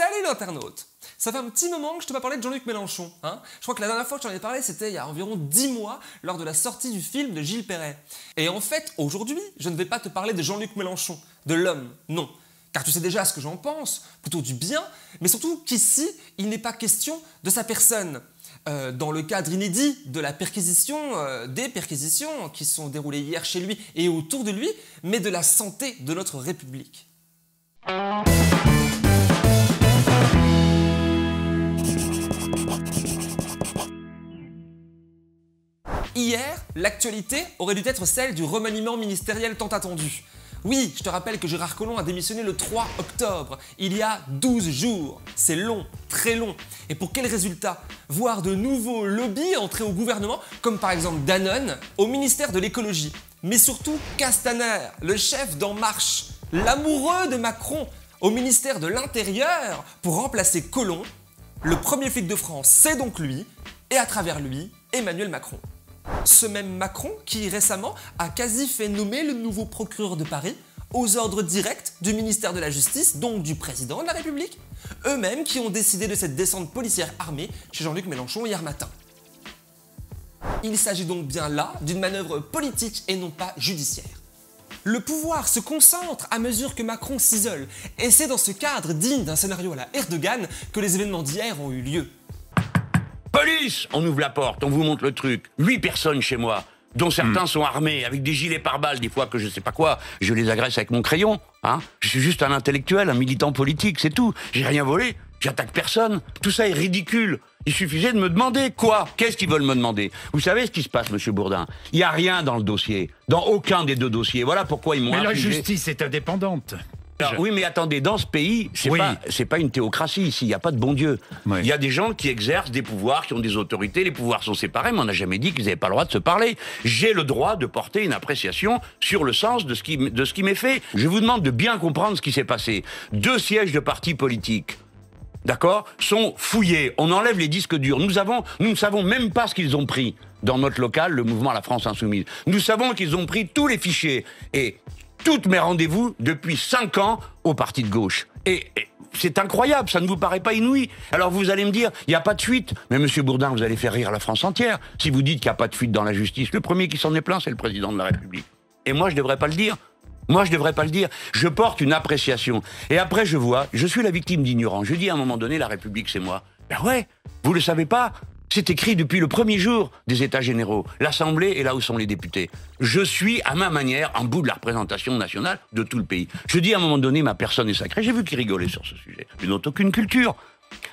Salut l'internaute! Ça fait un petit moment que je t'ai pas parlé de Jean-Luc Mélenchon, hein. Je crois que la dernière fois que j'en ai parlé, c'était il y a environ 10 mois, lors de la sortie du film de Gilles Perret. Et en fait, aujourd'hui, je ne vais pas te parler de Jean-Luc Mélenchon, de l'homme, non. Car tu sais déjà ce que j'en pense, plutôt du bien, mais surtout qu'ici, il n'est pas question de sa personne. Dans le cadre inédit de la perquisition, des perquisitions qui se sont déroulées hier chez lui et autour de lui, mais de la santé de notre République. Hier, l'actualité aurait dû être celle du remaniement ministériel tant attendu. Oui, je te rappelle que Gérard Collomb a démissionné le 3 octobre, il y a 12 jours. C'est long, très long. Et pour quel résultat? Voir de nouveaux lobbies entrer au gouvernement, comme par exemple Danone, au ministère de l'écologie. Mais surtout Castaner, le chef d'En Marche, l'amoureux de Macron, au ministère de l'Intérieur, pour remplacer Collomb. Le premier flic de France, c'est donc lui, et à travers lui, Emmanuel Macron. Ce même Macron qui, récemment, a quasi fait nommer le nouveau procureur de Paris aux ordres directs du ministère de la Justice, donc du président de la République, eux-mêmes qui ont décidé de cette descente policière armée chez Jean-Luc Mélenchon hier matin. Il s'agit donc bien là d'une manœuvre politique et non pas judiciaire. Le pouvoir se concentre à mesure que Macron s'isole, et c'est dans ce cadre digne d'un scénario à la Erdogan que les événements d'hier ont eu lieu. Police! On ouvre la porte, on vous montre le truc. 8 personnes chez moi, dont certains sont armés, avec des gilets pare-balles, des fois que je sais pas quoi. Je les agresse avec mon crayon, hein. Je suis juste un intellectuel, un militant politique, c'est tout. J'ai rien volé, j'attaque personne. Tout ça est ridicule. Il suffisait de me demander quoi? Qu'est-ce qu'ils veulent me demander? Vous savez ce qui se passe, monsieur Bourdin? Il n'y a rien dans le dossier, dans aucun des deux dossiers. Voilà pourquoi ils m'ont accusé. Mais la justice est indépendante. Alors, oui, mais attendez, dans ce pays, c'est pas une théocratie ici, il n'y a pas de bon Dieu. Il y a des gens qui exercent des pouvoirs, qui ont des autorités, les pouvoirs sont séparés, mais on n'a jamais dit qu'ils n'avaient pas le droit de se parler. J'ai le droit de porter une appréciation sur le sens de ce qui m'est fait. Je vous demande de bien comprendre ce qui s'est passé. 2 sièges de partis politiques, d'accord, sont fouillés. On enlève les disques durs. Nous ne savons même pas ce qu'ils ont pris dans notre local, le mouvement La France Insoumise. Nous savons qu'ils ont pris tous les fichiers et... toutes mes rendez-vous depuis 5 ans au parti de gauche. Et c'est incroyable, ça ne vous paraît pas inouï. Alors vous allez me dire, il n'y a pas de fuite. Mais monsieur Bourdin, vous allez faire rire la France entière si vous dites qu'il n'y a pas de fuite dans la justice. Le premier qui s'en est plaint, c'est le président de la République. Et moi, je ne devrais pas le dire. Moi, je ne devrais pas le dire. Je porte une appréciation. Et après, je vois, je suis la victime d'ignorance. Je dis à un moment donné, la République, c'est moi. Ben ouais, vous ne le savez pas. C'est écrit depuis le premier jour des États généraux. L'Assemblée est là où sont les députés. Je suis, à ma manière, un bout de la représentation nationale de tout le pays. Je dis à un moment donné, ma personne est sacrée. J'ai vu qu'ils rigolaient sur ce sujet. Ils n'ont aucune culture.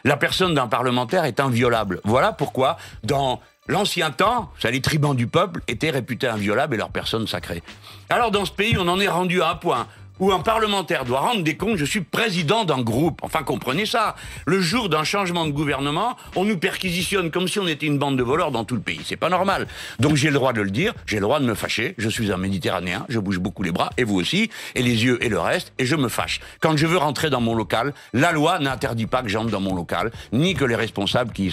La personne d'un parlementaire est inviolable. Voilà pourquoi, dans l'ancien temps, les tribuns du peuple étaient réputés inviolables et leur personne sacrée. Alors, dans ce pays, on en est rendu à un point où un parlementaire doit rendre des comptes, je suis président d'un groupe. Enfin, comprenez ça. Le jour d'un changement de gouvernement, on nous perquisitionne comme si on était une bande de voleurs dans tout le pays. C'est pas normal. Donc j'ai le droit de le dire, j'ai le droit de me fâcher. Je suis un Méditerranéen, je bouge beaucoup les bras, et vous aussi, et les yeux, et le reste, et je me fâche. Quand je veux rentrer dans mon local, la loi n'interdit pas que j'entre dans mon local, ni que les responsables qui y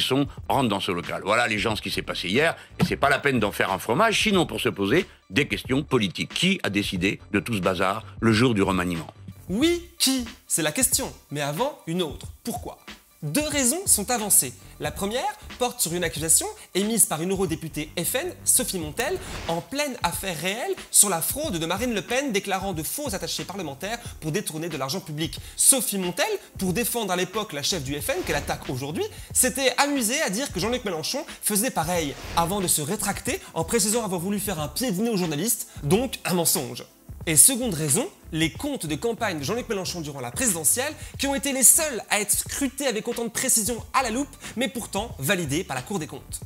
sont rentrent dans ce local. Voilà les gens ce qui s'est passé hier, et c'est pas la peine d'en faire un fromage, sinon pour se poser des questions politiques. Qui a décidé de tout ce bazar le jour du remaniement? Oui, qui? C'est la question. Mais avant, une autre. Pourquoi? 2 raisons sont avancées. La première porte sur une accusation émise par une eurodéputée FN, Sophie Montel, en pleine affaire réelle sur la fraude de Marine Le Pen déclarant de faux attachés parlementaires pour détourner de l'argent public. Sophie Montel, pour défendre à l'époque la chef du FN qu'elle attaque aujourd'hui, s'était amusée à dire que Jean-Luc Mélenchon faisait pareil, avant de se rétracter en précisant avoir voulu faire un pied de nez aux journalistes, donc un mensonge. Et seconde raison, les comptes de campagne de Jean-Luc Mélenchon durant la présidentielle qui ont été les seuls à être scrutés avec autant de précision à la loupe, mais pourtant validés par la Cour des comptes.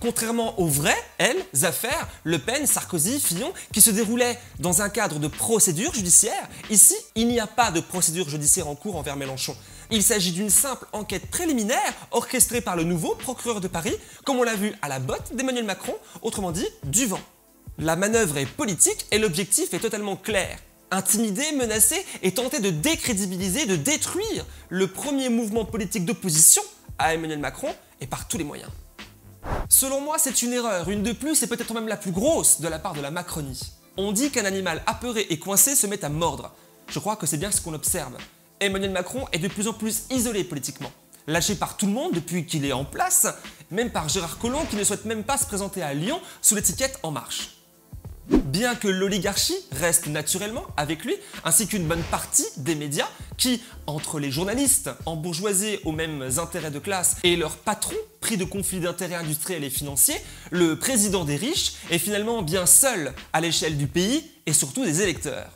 Contrairement aux vraies, elles, affaires, Le Pen, Sarkozy, Fillon, qui se déroulaient dans un cadre de procédure judiciaire, ici, il n'y a pas de procédure judiciaire en cours envers Mélenchon. Il s'agit d'une simple enquête préliminaire orchestrée par le nouveau procureur de Paris, comme on l'a vu à la botte d'Emmanuel Macron, autrement dit, du vent. La manœuvre est politique et l'objectif est totalement clair. Intimider, menacer et tenter de décrédibiliser, de détruire le premier mouvement politique d'opposition à Emmanuel Macron et par tous les moyens. Selon moi, c'est une erreur, une de plus et peut-être même la plus grosse de la part de la Macronie. On dit qu'un animal apeuré et coincé se met à mordre. Je crois que c'est bien ce qu'on observe. Emmanuel Macron est de plus en plus isolé politiquement, lâché par tout le monde depuis qu'il est en place, même par Gérard Collomb qui ne souhaite même pas se présenter à Lyon sous l'étiquette En Marche. Bien que l'oligarchie reste naturellement avec lui, ainsi qu'une bonne partie des médias qui, entre les journalistes embourgeoisés aux mêmes intérêts de classe et leurs patrons pris de conflits d'intérêts industriels et financiers, le président des riches est finalement bien seul à l'échelle du pays et surtout des électeurs.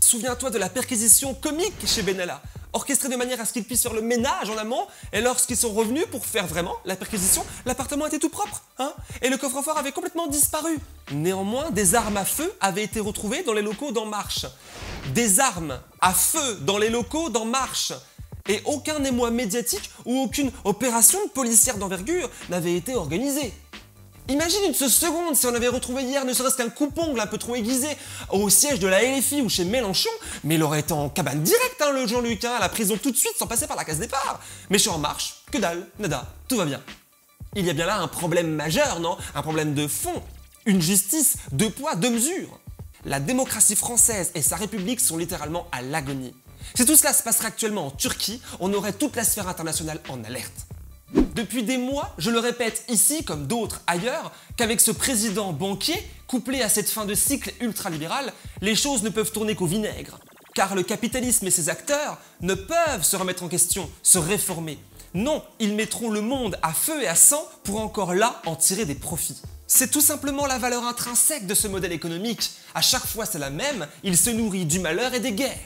Souviens-toi de la perquisition comique chez Benalla, orchestrée de manière à ce qu'ils puissent faire le ménage en amont, et lorsqu'ils sont revenus pour faire vraiment la perquisition, l'appartement était tout propre, hein, et le coffre-fort avait complètement disparu. Néanmoins, des armes à feu avaient été retrouvées dans les locaux d'En Marche. Des armes à feu dans les locaux d'En Marche. Et aucun émoi médiatique ou aucune opération policière d'envergure n'avait été organisée. Imagine une seconde si on avait retrouvé hier ne serait-ce qu'un coupongle un peu trop aiguisé au siège de la LFI ou chez Mélenchon, mais il aurait été en cabane directe, hein, le Jean-Luc, à la prison tout de suite sans passer par la case départ. Mais je suis En Marche, que dalle, nada, tout va bien. Il y a bien là un problème majeur, non? Un problème de fond, une justice, deux poids, deux mesures. La démocratie française et sa République sont littéralement à l'agonie. Si tout cela se passerait actuellement en Turquie, on aurait toute la sphère internationale en alerte. Depuis des mois, je le répète ici comme d'autres ailleurs, qu'avec ce président banquier, couplé à cette fin de cycle ultralibérale, les choses ne peuvent tourner qu'au vinaigre. Car le capitalisme et ses acteurs ne peuvent se remettre en question, se réformer. Non, ils mettront le monde à feu et à sang pour encore là en tirer des profits. C'est tout simplement la valeur intrinsèque de ce modèle économique. À chaque fois c'est la même, il se nourrit du malheur et des guerres.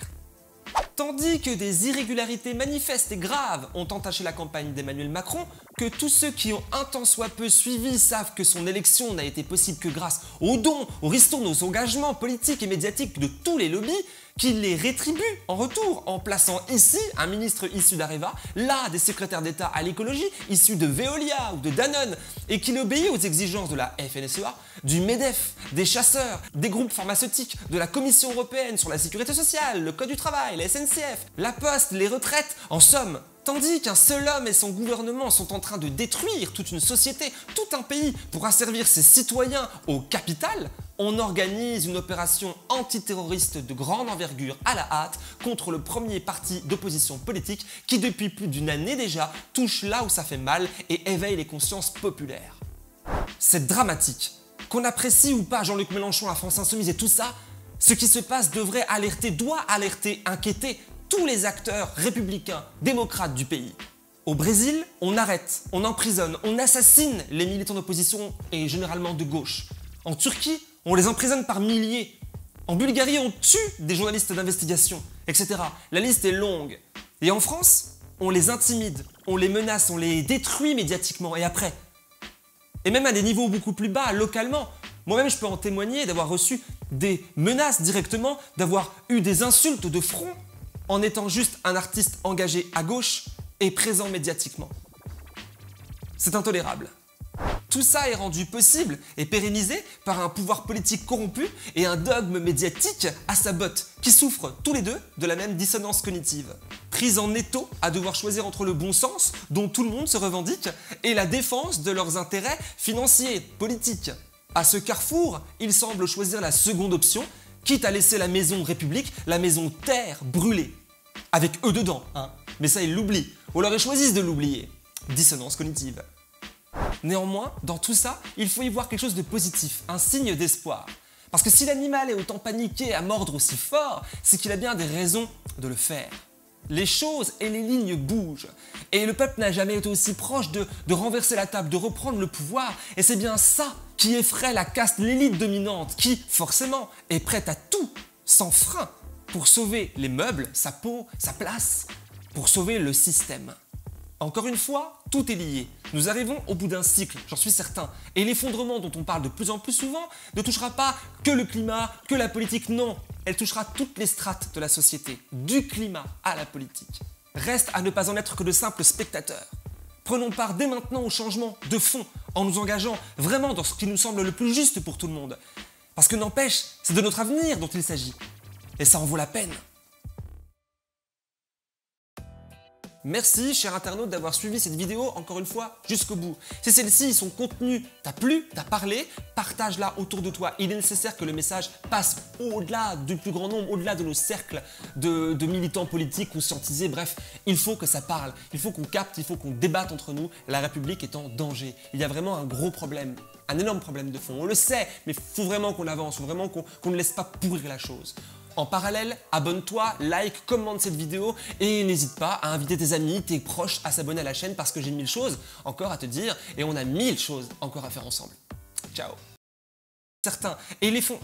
Tandis que des irrégularités manifestes et graves ont entaché la campagne d'Emmanuel Macron, que tous ceux qui ont un tant soit peu suivi savent que son élection n'a été possible que grâce aux dons, aux ristournes, aux engagements politiques et médiatiques de tous les lobbies, qui les rétribuent en retour en plaçant ici un ministre issu d'Areva, là des secrétaires d'État à l'écologie issus de Veolia ou de Danone, et qui obéit aux exigences de la FNSEA, du MEDEF, des chasseurs, des groupes pharmaceutiques, de la Commission européenne sur la sécurité sociale, le code du travail, la SNCF, la poste, les retraites, en somme. Tandis qu'un seul homme et son gouvernement sont en train de détruire toute une société, tout un pays pour asservir ses citoyens au capital, on organise une opération antiterroriste de grande envergure à la hâte contre le premier parti d'opposition politique qui depuis plus d'une année déjà touche là où ça fait mal et éveille les consciences populaires. C'est dramatique. Qu'on apprécie ou pas Jean-Luc Mélenchon, la France Insoumise et tout ça, ce qui se passe devrait alerter, doit alerter, inquiéter tous les acteurs républicains, démocrates du pays. Au Brésil, on arrête, on emprisonne, on assassine les militants d'opposition et généralement de gauche. En Turquie, on les emprisonne par milliers. En Bulgarie, on tue des journalistes d'investigation, etc. La liste est longue. Et en France, on les intimide, on les menace, on les détruit médiatiquement et après. Et même à des niveaux beaucoup plus bas, localement. Moi-même, je peux en témoigner d'avoir reçu des menaces directement, d'avoir eu des insultes de front en étant juste un artiste engagé à gauche et présent médiatiquement. C'est intolérable. Tout ça est rendu possible et pérennisé par un pouvoir politique corrompu et un dogme médiatique à sa botte, qui souffrent tous les deux de la même dissonance cognitive. Prise en étau à devoir choisir entre le bon sens, dont tout le monde se revendique, et la défense de leurs intérêts financiers, politiques. À ce carrefour, ils semblent choisir la seconde option, quitte à laisser la maison République, la maison Terre, brûler. Avec eux dedans, hein. Mais ça, ils l'oublient. Ou alors ils choisissent de l'oublier. Dissonance cognitive. Néanmoins, dans tout ça, il faut y voir quelque chose de positif, un signe d'espoir. Parce que si l'animal est autant paniqué à mordre aussi fort, c'est qu'il a bien des raisons de le faire. Les choses et les lignes bougent. Et le peuple n'a jamais été aussi proche de renverser la table, de reprendre le pouvoir. Et c'est bien ça qui effraie la caste, l'élite dominante, qui, forcément, est prête à tout, sans frein, pour sauver les meubles, sa peau, sa place, pour sauver le système. Encore une fois, tout est lié. Nous arrivons au bout d'un cycle, j'en suis certain. Et l'effondrement dont on parle de plus en plus souvent ne touchera pas que le climat, que la politique, non. Elle touchera toutes les strates de la société, du climat à la politique. Reste à ne pas en être que de simples spectateurs. Prenons part dès maintenant au changement de fond, en nous engageant vraiment dans ce qui nous semble le plus juste pour tout le monde. Parce que n'empêche, c'est de notre avenir dont il s'agit. Et ça en vaut la peine. Merci, cher internaute, d'avoir suivi cette vidéo, encore une fois, jusqu'au bout. Si celle-ci, son contenu t'a plu, t'a parlé, partage-la autour de toi. Il est nécessaire que le message passe au-delà du plus grand nombre, au-delà de nos cercles de militants politiques conscientisés. Bref, il faut que ça parle, il faut qu'on capte, il faut qu'on débatte entre nous. La République est en danger. Il y a vraiment un gros problème. Un énorme problème de fond, on le sait, mais il faut vraiment qu'on avance, faut vraiment qu'on ne laisse pas pourrir la chose. En parallèle, abonne-toi, like, commente cette vidéo et n'hésite pas à inviter tes amis, tes proches à s'abonner à la chaîne parce que j'ai 1000 choses encore à te dire et on a 1000 choses encore à faire ensemble. Ciao. Certains, et les fonds...